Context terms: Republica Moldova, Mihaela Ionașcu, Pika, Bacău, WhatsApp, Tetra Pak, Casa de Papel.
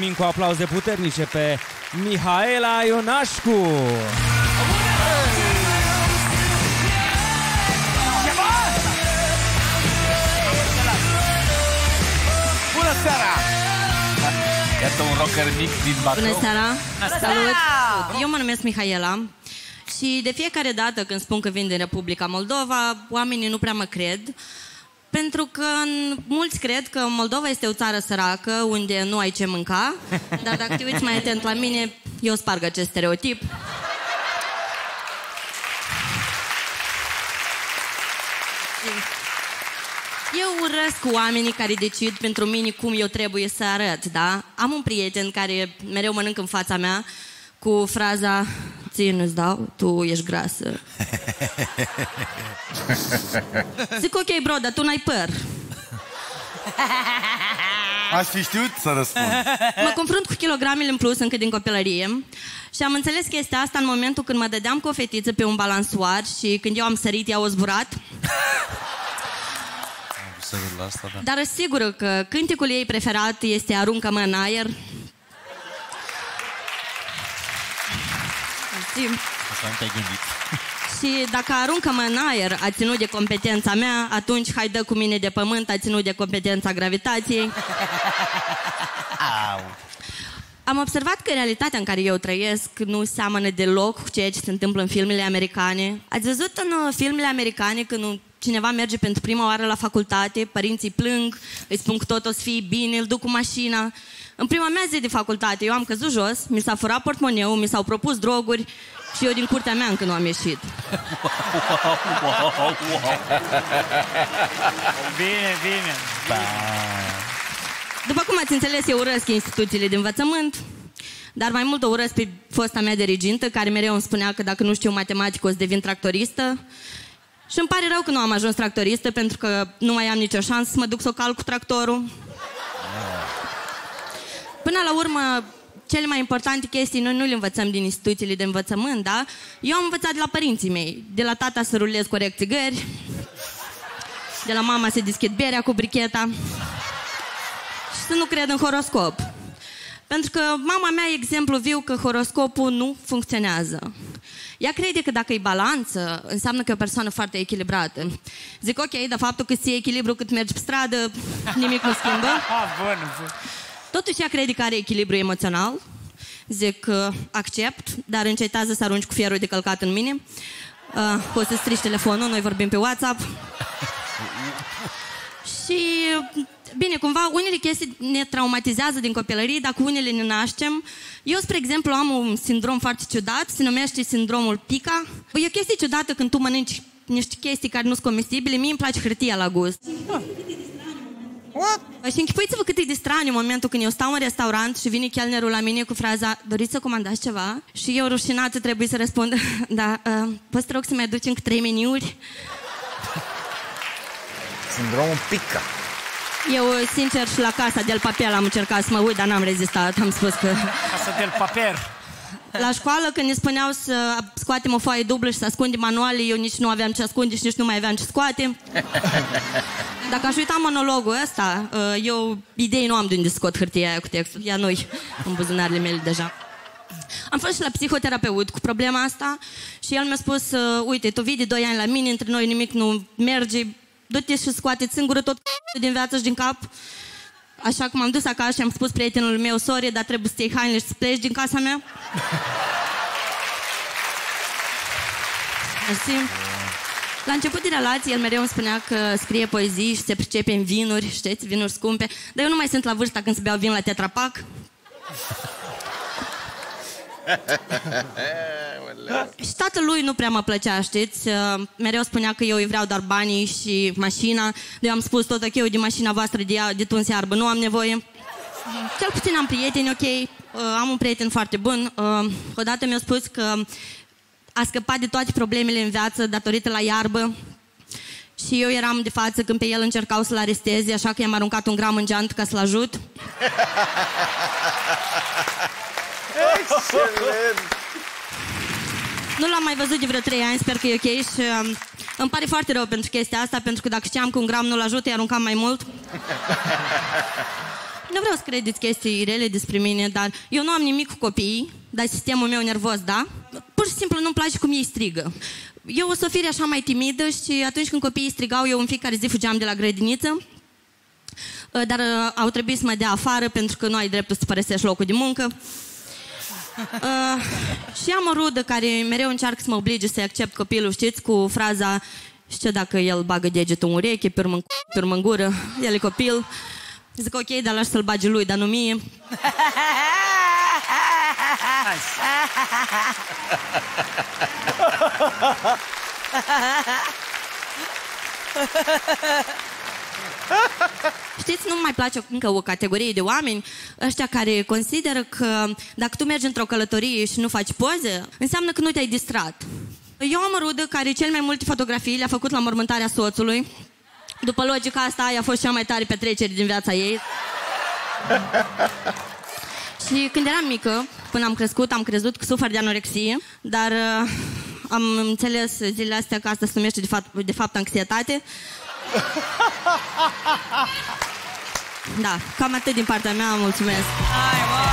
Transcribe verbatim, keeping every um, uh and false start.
primim cu aplauze puternice pe Mihaela Ionașcu. Bună seara! Iată un rocker mic din Bacău. Bună seara! Salut! Eu mă numesc Mihaela și de fiecare dată când spun că vin din Republica Moldova, oamenii nu prea mă cred. Pentru că mulți cred că Moldova este o țară săracă, unde nu ai ce mânca. Dar dacă te uiți mai atent la mine, eu sparg acest stereotip. Eu urăsc oamenii care decid pentru mine cum eu trebuie să arăt, da? Am un prieten care mereu mănâncă în fața mea cu fraza: ție nu-ți dau, tu ești grasă. Zic, ok, bro, dar tu n-ai păr. Aș fi știut să răspund. Mă confrunt cu kilogramele în plus încă din copilărie și am înțeles chestia asta în momentul când mă dădeam cu o fetiță pe un balansoar și când eu am sărit, ea o zburat. La asta, da. Dar sigur că cântecul ei preferat este Aruncă-mă în aer. Și dacă Aruncă-mă în aer a ținut de competența mea, atunci Hai dă cu mine de pământ a ținut de competența gravitației. Au. Am observat că realitatea în care eu trăiesc nu seamănă deloc cu ceea ce se întâmplă în filmele americane. Ați văzut în filmele americane când cineva merge pentru prima oară la facultate, părinții plâng, îi spun că tot o să fie bine, îl duc cu mașina. În prima mea zi de facultate, eu am căzut jos, mi s-a furat portmoneul, mi s-au propus droguri și eu din curtea mea încă nu am ieșit. Wow, wow, wow. Bine, bine. Da. După cum ați înțeles, eu urăsc instituțiile de învățământ, dar mai mult o urăsc pe fosta mea dirigintă, care mereu îmi spunea că dacă nu știu matematică o să devin tractoristă. Și îmi pare rău că nu am ajuns tractoristă, pentru că nu mai am nicio șansă să mă duc să o calc cu tractorul. Până la urmă, cele mai importante chestii noi nu le învățăm din instituțiile de învățământ, da? Eu am învățat de la părinții mei. De la tata să rulez corect țigări, de la mama să deschid berea cu bricheta și să nu cred în horoscop. Pentru că mama mea e exemplu viu că horoscopul nu funcționează. Ea crede că dacă e balanță, înseamnă că e o persoană foarte echilibrată. Zic, ok, dar faptul că ți-e echilibru cât mergi pe stradă, nimic nu schimbă. Bun, bun. Totuși ea crede că are echilibru emoțional. Zic, accept, dar încetează să arunci cu fierul de călcat în mine. Uh, poți să strici telefonul, noi vorbim pe WhatsApp. Și... bine, cumva, unele chestii ne traumatizează din copilărie, dar cu unele ne naștem. Eu, spre exemplu, am un sindrom foarte ciudat, se numește sindromul Pika. E o chestie ciudată când tu mănânci niște chestii care nu sunt comesibile. Mie îmi place hârtia la gust. Ah. Și închipuiți-vă cât e de straniu în momentul când eu stau în restaurant și vine chelnerul la mine cu fraza: doriți să comandați ceva? Și eu, rușinată, trebuie să răspund: da, uh, poți să rog să mai aduci încă trei meniuri? Sindromul Pika. Eu, sincer, și la Casa de Papel am încercat să mă uit, dar n-am rezistat, am spus că... Casa de Papel. La școală, când ne spuneau să scoatem o foaie dublă și să ascundem manuale, eu nici nu aveam ce ascunde și nici nu mai aveam ce scoate. Dacă aș uita monologul ăsta, eu idei nu am de unde scot hârtia aia cu textul. Ea nu-i în buzunarele mele deja. Am fost și la psihoterapeut cu problema asta și el mi-a spus: uite, tu vii de doi ani la mine, între noi nimic nu merge, du-te și scoate-ți singură tot din viață și din cap. Așa că m-am dus acasă și am spus prietenul meu: sorry, dar trebuie să te iei hainele și să pleci din casa mea. La început de relație, el mereu îmi spunea că scrie poezii și se pricepe în vinuri, știți, vinuri scumpe. Dar eu nu mai sunt la vârsta când se beau vin la Tetra Pak. Și tatălui nu prea mă plăcea, știți? Mereu spunea că eu îi vreau doar banii și mașina. Eu am spus: tot ok, eu de mașina voastră de, de tuns iarbă nu am nevoie. Cel puțin am prieteni, ok. Am un prieten foarte bun. Odată mi-a spus că a scăpat de toate problemele în viață datorită la iarbă. Și eu eram de față când pe el încercau să-l aresteze, așa că i-am aruncat un gram în geantă ca să-l ajut. Excelent! Nu l-am mai văzut de vreo trei ani, sper că e ok și um, îmi pare foarte rău pentru chestia asta, pentru că dacă știam că un gram nu-l ajut, îi aruncam mai mult. Nu vreau să credeți chestii rele despre mine, dar eu nu am nimic cu copiii, dar sistemul meu nervos, da? Pur și simplu nu-mi place cum ei strigă. Eu o să fire așa mai timidă și atunci când copiii strigau, eu în fiecare zi fugeam de la grădiniță, dar au trebuit să mă dea afară pentru că nu ai dreptul să părăsești locul de muncă. Uh, și am o rudă care mereu încearcă să mă oblige să accept copilul, știți, cu fraza: și ce dacă el bagă degetul în ureche, pe urmă, pe urmă în gură, el e copil. Zic, ok, dar lași să-l bagi lui, dar nu mie. Știți, nu mai place încă o categorie de oameni, ăștia care consideră că dacă tu mergi într-o călătorie și nu faci poze, înseamnă că nu te-ai distrat. Eu am o rudă care cel mai multe fotografii le-a făcut la mormântarea soțului. După logica asta, aia a fost cea mai tare petrecere din viața ei. Și când eram mică, până am crescut, am crezut că sufăr de anorexie, dar uh, am înțeles zilele astea că asta se numește de fapt, de fapt anxietate. Da, cam atât din partea mea, mulțumesc!